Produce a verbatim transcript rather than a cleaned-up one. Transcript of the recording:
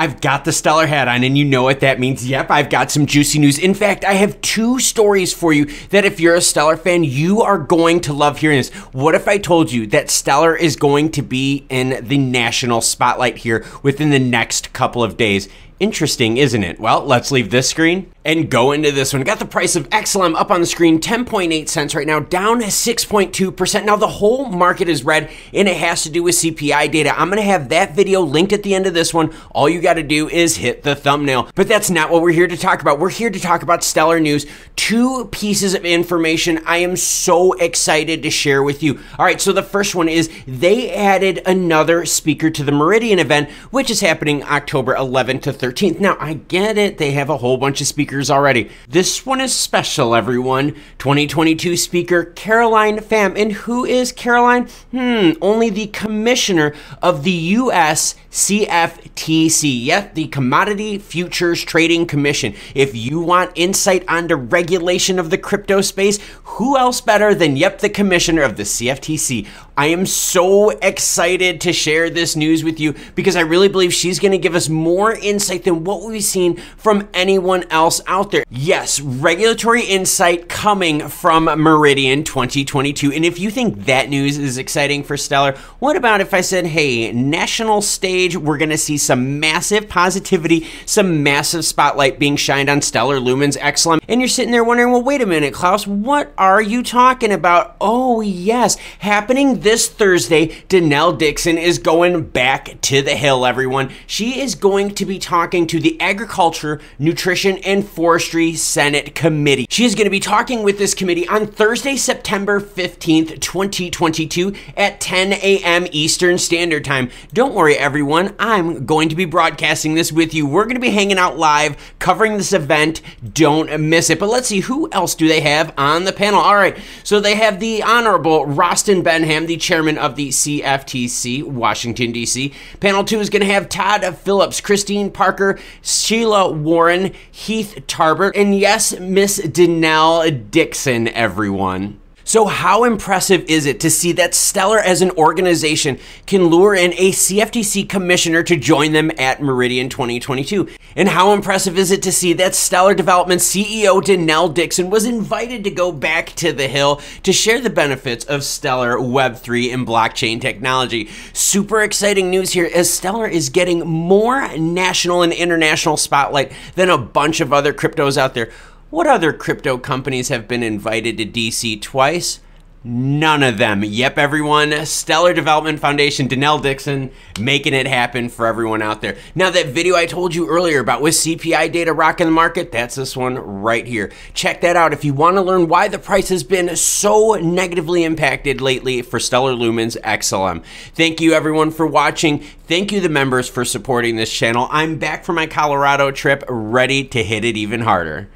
I've got the Stellar hat on, and you know what that means. Yep, I've got some juicy news. In fact, I have two stories for you that if you're a Stellar fan, you are going to love hearing this. What if I told you that Stellar is going to be in the national spotlight here within the next couple of days? Interesting, isn't it? Well, let's leave this screen and go into this one. Got the price of X L M up on the screen, ten point eight cents right now, down six point two percent. Now the whole market is red and it has to do with C P I data. I'm gonna have that video linked at the end of this one. All you gotta do is hit the thumbnail. But that's not what we're here to talk about. We're here to talk about Stellar news. Two pieces of information I am so excited to share with you. All right, so the first one is they added another speaker to the Meridian event, which is happening October eleventh to thirteenth. Now I get it, they have a whole bunch of speakers already. This one is special, everyone. twenty twenty-two speaker Caroline Pham. And who is Caroline? Hmm, only the commissioner of the U S C F T C. Yep, the Commodity Futures Trading Commission. If you want insight onto regulation of the crypto space, who else better than, yep, the commissioner of the C F T C? I am so excited to share this news with you because I really believe she's going to give us more insight than what we've seen from anyone else out there. Yes, regulatory insight coming from Meridian twenty twenty-two. And if you think that news is exciting for Stellar, what about if I said, hey, national stage, we're going to see some massive positivity, some massive spotlight being shined on Stellar, Lumens, X L M. And you're sitting there wondering, well, wait a minute, Klaus, what are you talking about? Oh, yes, happening this Thursday, Denelle Dixon is going back to the Hill, everyone. She is going to be talking to the Agriculture, Nutrition, and Forestry Senate Committee. She is going to be talking with this committee on Thursday, September fifteenth, twenty twenty-two at ten A M Eastern Standard Time. Don't worry, everyone. I'm going to be broadcasting this with you. We're going to be hanging out live, covering this event. Don't miss it. But let's see, who else do they have on the panel? All right, so they have the Honorable Rostin Benham, the chairman of the C F T C, Washington, D C Panel two is going to have Todd Phillips, Christine Parker, Sheila Warren, Heath Tarbert, and yes, Miss Denelle Dixon, everyone. So how impressive is it to see that Stellar as an organization can lure in a C F T C commissioner to join them at Meridian twenty twenty-two? And how impressive is it to see that Stellar Development C E O Denelle Dixon was invited to go back to the Hill to share the benefits of Stellar web three and blockchain technology? Super exciting news here as Stellar is getting more national and international spotlight than a bunch of other cryptos out there. What other crypto companies have been invited to D C twice? None of them. Yep, everyone. Stellar Development Foundation, Denelle Dixon, making it happen for everyone out there. Now, that video I told you earlier about with C P I data rocking the market, that's this one right here. Check that out if you want to learn why the price has been so negatively impacted lately for Stellar, Lumens, X L M. Thank you, everyone, for watching. Thank you, the members, for supporting this channel. I'm back from my Colorado trip, ready to hit it even harder.